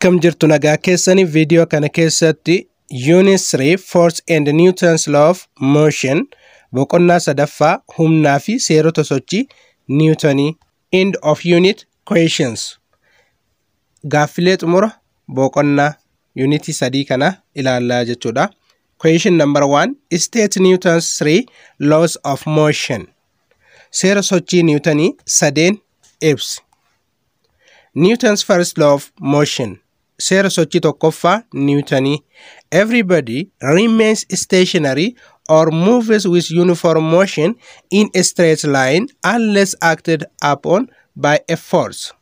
Akkam jirtu nagaa keessanii video kana keessatti Unit 3 Force and Newton's Law of Motion boqonnaa sadaffaa humnaa fi seerota sochii Newtoni End of Unit Questions Gaaffilee xumura boqonnaa Unit 3 kana ilaallaa jechuudha. Question number 1 State Newton's 3 Laws of Motion. Seera sochii Newtoni sadeen ibsi. Newton's first law of motion. Seera sochii tokkoffaa Newtoni. Everybody remains stationary or moves with uniform motion in a straight line unless acted upon by a force.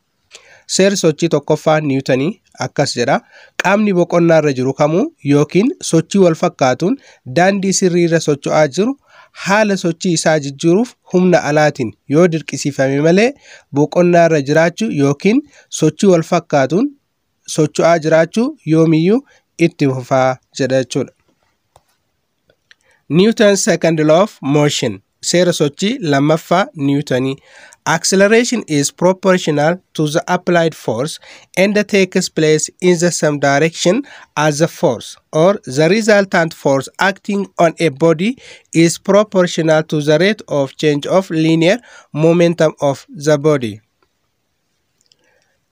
Seera sochii tokkoffaa Newtoni akkas jedha. Qaamni boqonnaarra jiru kamuu yookiin sochii wal fakkaatuun daandii sirriirra socho'aa jiru haala sochii isaa jijjiiruuf humna alaatiin yoo dirqisiifame malee boqonnaarra jiraachuu yookiin sochii wal fakkaatuun socho'aa jiraachuu yoomiyyuu itti fufaa jedha jechuudha. Newton's second law of motion. Seera sochii lammaffaa Newtoni. Acceleration is proportional to the applied force and takes place in the same direction as the force, or the resultant force acting on a body is proportional to the rate of change of linear momentum of the body.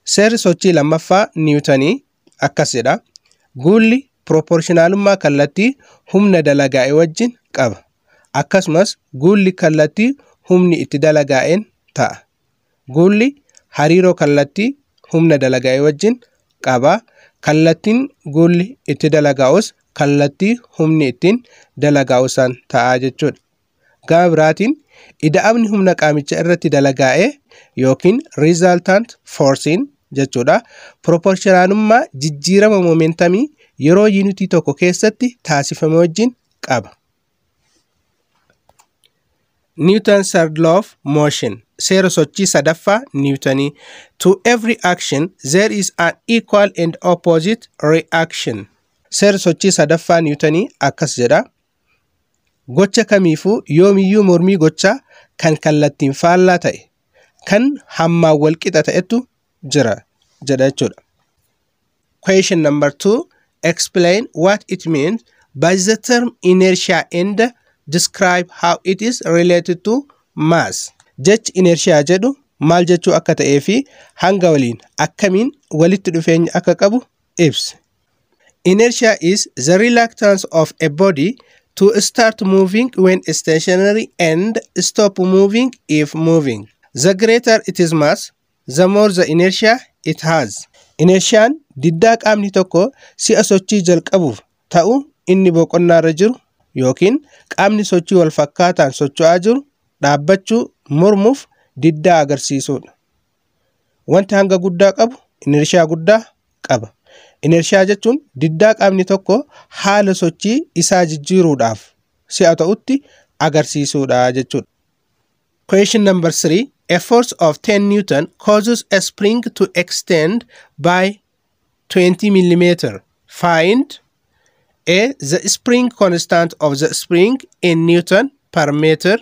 Seera sochii lammaffaa Newtoni akkas jedha. Gulli proportionalummaa kallattii humna dalagaa'e wajjin qaba. Akkasumas gulli kallattii humni itti dalagaa'een ta'a. Gulli hariiroo kallattii humna dalagaa'e wajjin qaba. Kallattiin gulli itti dalagaa'us kallattii humni ittiin dalagaa'usan ta'a jechuudha. Gama biraatiin ida'amni humna qaamicha irratti dalagaa'e yookiin resultant forcing jechuudha. Proportionalummaa jijjiirama momentamii yeroo yuunitii tokko keessatti taasifame wajjin qaba. Newton's third law of motion. Seera sochii sadaffaa Newtoni. To every action, there is an equal and opposite reaction. Seera sochii sadaffaa Newtoni akkas jedha. Gocha kamiifuu yoomiyyuu mormii gochaa kan kallattiin faallaa ta'e, kan hammaan wal qixa ta'etu jira jedha jechuudha. Question number 2. Explain what it means by the term inertia and describe how it is related to mass. Jechi inertia jedhu maal jechuu akka ta'ee fi hanga waliin akkamiin walitti dhufeenya akka qabu ibsa. Inertia is the reluctance of a body to start moving when stationary and stop moving if moving. The greater it is mass, the more the inertia it has. Inertiaan diddaa qaamni tokko si'a sochii jalqabuuf ta'u inni boqonnaarra jiru yookiin qaamni sochii wal fakkaataan socho'aa jiru dhaabbachuu mormuuf diddaa agarsiisuudha. Wanta hanga guddaa qabu inertiaa guddaa qaba. Inertiaa jechuun diddaa qaamni tokko haala sochii isaa jijjiiruudhaaf si'a ta'utti agarsiisuudha jechuudha. Question number 3. A force of 10 Newton causes a spring to extend by 20 mm. Find A. The spring constant of the spring in Newton per meter.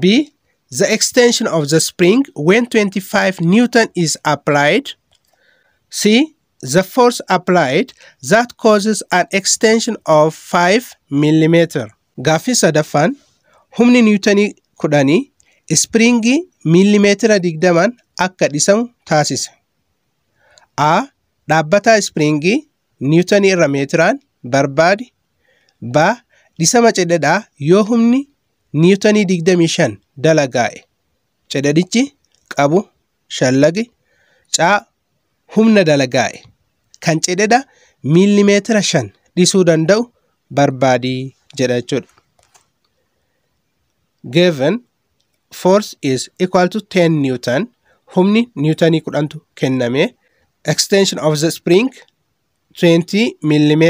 B. The extension of the spring when 25 Newton is applied. C. The force applied that causes an extension of 5 mm. Gaaffii sadaffaan humni Newtonii kudhanii springii millimeetira 20 akka dhisamu taasise. A. Dhaabbataa springii Newtonii irra meetiraan barbaadi. Ba. Dhisama cedhadhaa yoo humni Newtonii 25 dalagaa'e cedhadichi qabu shallagi. Ca. Humna dalagaa'e kan cedhadha millimeetira 5 dhisuu danda'u barbaadi jedha jechuudha. Given force is equal to 10 Newton. Humni Newtonii kudhantu kenname. Extension of the spring 20 mm.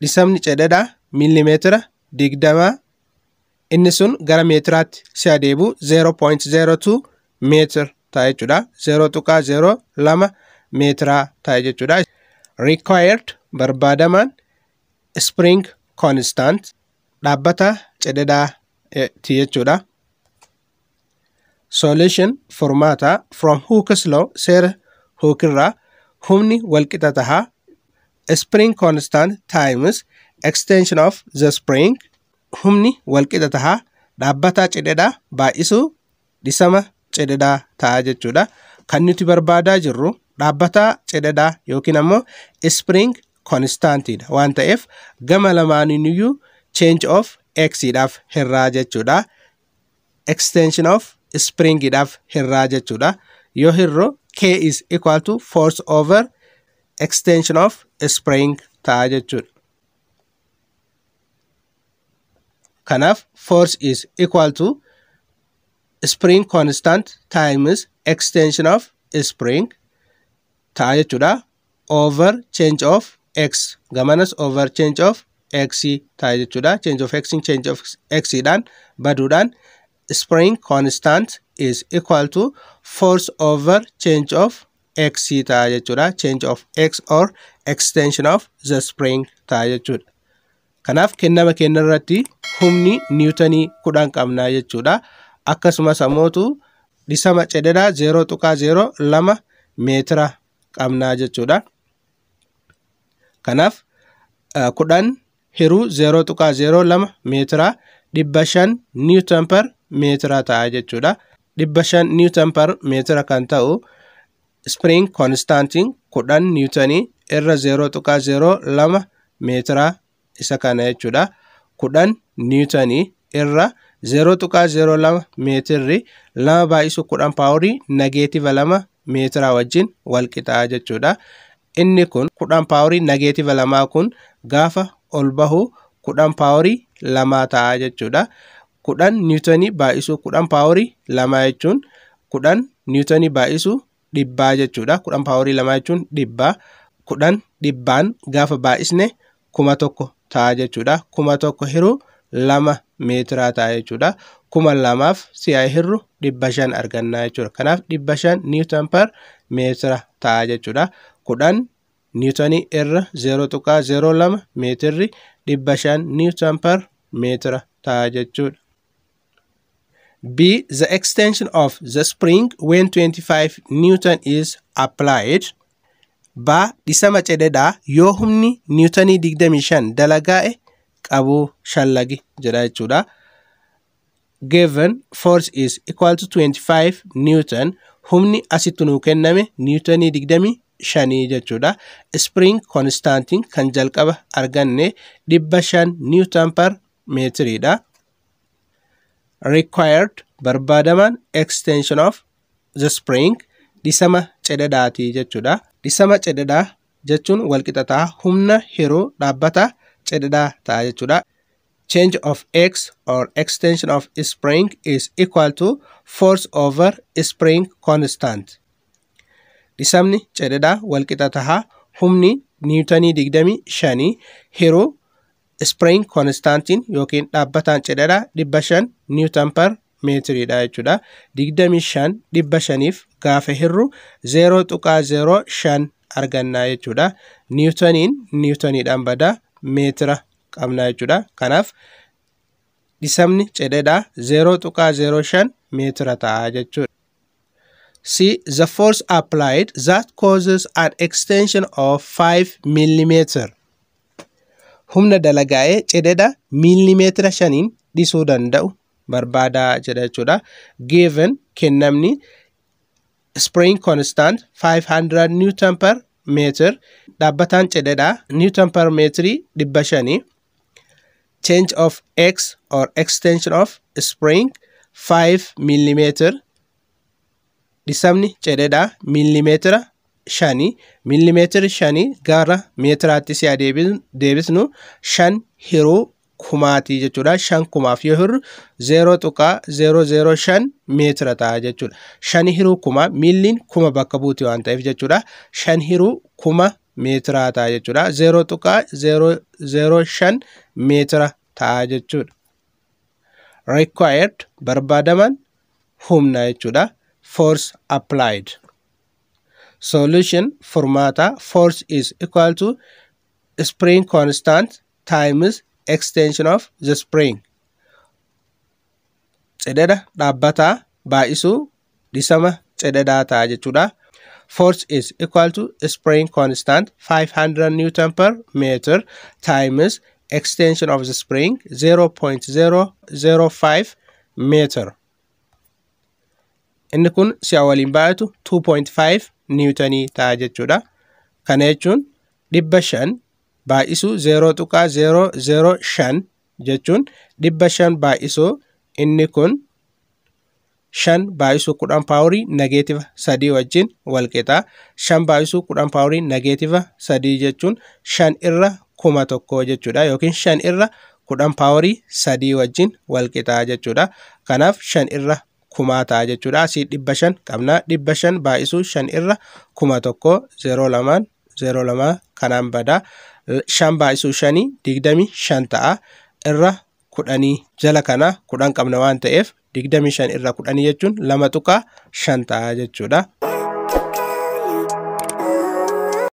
Dhisamni cedhadhaa millimeetira 20. Inni sun gara meetiraatti si adeemu 0.02 meetir ta'e jechuudha. 0.02 meetiraa ta'e jechuudha. Required barbaadaman spring constant dhaabbata cedhadhaa jechuudha. Solution formata from Hooke's law. Seera Hookerra humni walkitataha, spring constant times extension of the spring humni walkitataha dabbata chededa baisu disama chededa taja chuda kanuti barbada jiru dabbata chededa yokinamo spring constantid want if gamalamani nuyu change of x idaf herraja chuda extension of spring idaf herraja chuda yohirro k is equal to force over extension of spring taja chud kanaf force is equal to spring constant times extension of spring taja chuda over change of x gamanas over change of x taja chuda change of x dan badudan spring constant is equal to force over change of x taja chuda change of x or extension of the spring taja chud kanaf kennama kennarratti humni newtoni kudan kamna jechuudha akkasuma samotu disama cededa 0.0 lama metra kamna jechuudha kanaf kudan hiru 0.0 lama metra dibbashan newton per metra ta'a jechuudha dibbashan newton per metra kan ta'u spring constantin kudan newtoni irra 0.0 lama metra isa kana jechuudha kudan newtoni irra 0.0 lama metri lama baisu kudan poweri negative lama metra wajjin walqixa jechuudha inni kun kudan poweri negative lama kun gafa olbahu kudan poweri lama ta'a jechuudha kudan newtoni baisu kudan poweri lama jechuun kudan newtoni baisu dibba jechuudha kudan poweri lama jechuun dibba kudan dibban gafa baisne kuma tokko ta'a jechuudha kuma tokko hiru lama metra ta'a jechuudha kuma lamaaf si'a hiru dibba shan arganna jechuudha kanaaf dibba shan newton per metra ta'a jechuudha kudan newtoni irra 0.0 lama metri dibba shan newton per metra ta'a jechuudha B. The extension of the spring when 25 Newton is applied. Ba disama cededa yoo humni newtoni digdami shan dalagae qabu shallagi jedha jechuudha given force is equal to 25 Newton humni asitunu kenname newtoni digdami shani jechuudha spring constant kan jalqaba arganne dibba shan Newton per metri da required barbaadaman extension of the spring disama cededati jechuudha disama cededa jechun walqixata humna hiru dabbata cededa ta jechuudha change of x or extension of spring is equal to force over spring constant disamni cededa walqixata humni newtoni digdami shani hiru spring constantin yokin dabbatan cededa dibbashan newton per metri da jechuudha digdami shan dibbashanif gaafa hiru 0.0 shan arganna jechuudha newtoniidhaan bada metra qabna jechuudha kanaaf disamni cededa 0.0 shan metra ta'a jechuudha C. The force applied that causes an extension of 5 millimeter humna dalagae cededa millimeter shanin disuu danda'u barbada jechuudha given kennamni spring constant 500 Newton per meter dabbatan cededa Newton per metri dibbashani change of x or extension of spring 5 millimeter disamni cededa millimeter shani gara metra tisi adebisnu shan hiru kumati jechuudha shan kumaaf yoo hiru 0.00 shan metra ta'a jechuudha shan hiru kuma milliin kuma bakka buuti waan ta'eef jechuudha shan hiru kuma metra ta'a jechuudha 0.00 shan metra ta'a jechuudha required barbaadaman humna jechuudha force applied solution formata force is equal to spring constant times extension of the spring cededa dabbata baisu disama cededa ta'a jechuudha force is equal to spring constant 500 Newton per meter times extension of the spring 0.005 meter. Inni kun si awwalin baatu 2.5 Newtoni ta'a jechuudha. Kana jechuun 500 baay'isu 0.005 jechuun 500 baay'isu inni kun 5 baay'isu 10 power negative 3 wajjin wal qixa. 5 baay'isu 10 power negative 3 jechuun 5 irra 1,000 jechuudha yookiin 5 irra 10 power 3 wajjin wal qixa jechuudha. Kanaaf 5 irra kumata jechuudha. Asii 500 qabna. 500 baay'isu 5 irra 1,000 02 kanaan bada 5 baay'isu 5 25 ta'a irra 10 jala kana 10 qabna waan ta'eef 25 irra 10 jechuun 2 tuqa 5 ta'a jechuudha.